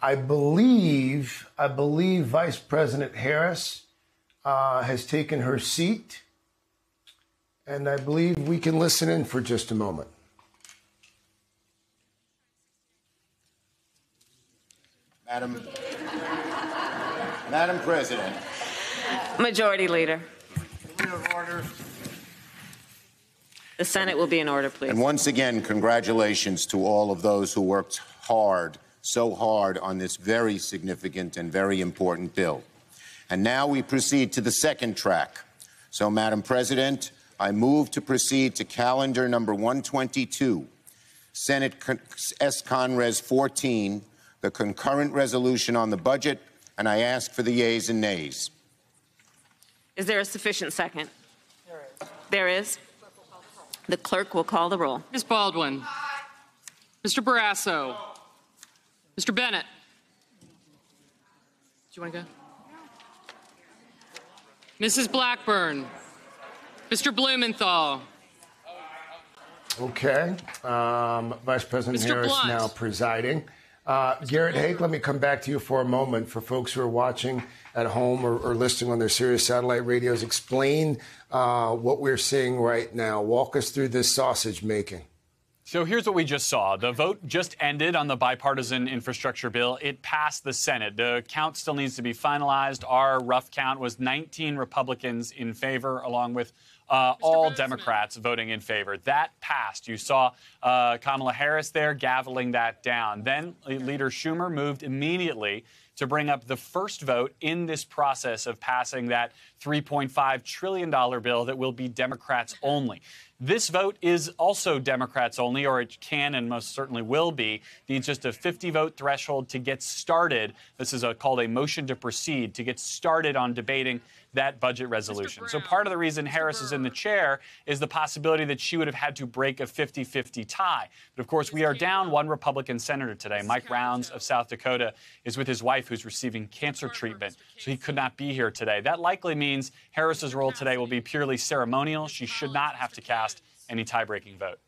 I believe Vice President Harris has taken her seat, and I believe we can listen in for just a moment. Madam President. Majority Leader. Order. The Senate will be in order, please. And once again, congratulations to all of those who worked hard, so hard, on this very significant and very important bill. And now we proceed to the second track. So, Madam President, I move to proceed to calendar number 122, Senate S. Conres 14, the concurrent resolution on the budget, and I ask for the yeas and nays. Is there a sufficient second? There is. The clerk will call the roll. Ms. Baldwin. Aye. Mr. Barrasso. No. Mr. Bennett. Do you want to go? No. Mrs. Blackburn. Mr. Blumenthal. Okay. Vice President Mr. Harris Blunt. Now presiding. Garrett Haake, let me come back to you for a moment. For folks who are watching at home or listening on their Sirius satellite radios, explain what we're seeing right now. Walk us through this sausage making. So here's what we just saw. The vote just ended on the bipartisan infrastructure bill. It passed the Senate. The count still needs to be finalized. Our rough count was 19 Republicans in favor, along with all Democrats voting in favor. That passed. You saw Kamala Harris there gaveling that down. Then Leader Schumer moved immediately to bring up the first vote in this process of passing that $3.5 trillion bill that will be Democrats only. This vote is also Democrats only, or it can and most certainly will be. Needs just a 50-vote threshold to get started. This is called a motion to proceed, to get started on debating that budget resolution. So part of the reason Harris is in the chair is the possibility that she would have had to break a 50-50 tie. But, of course, we are down one Republican senator today. Mike Rounds of South Dakota is with his wife, who's receiving cancer treatment, so he could not be here today. That likely means Harris's role today will be purely ceremonial. She should not have to cast any tie-breaking vote.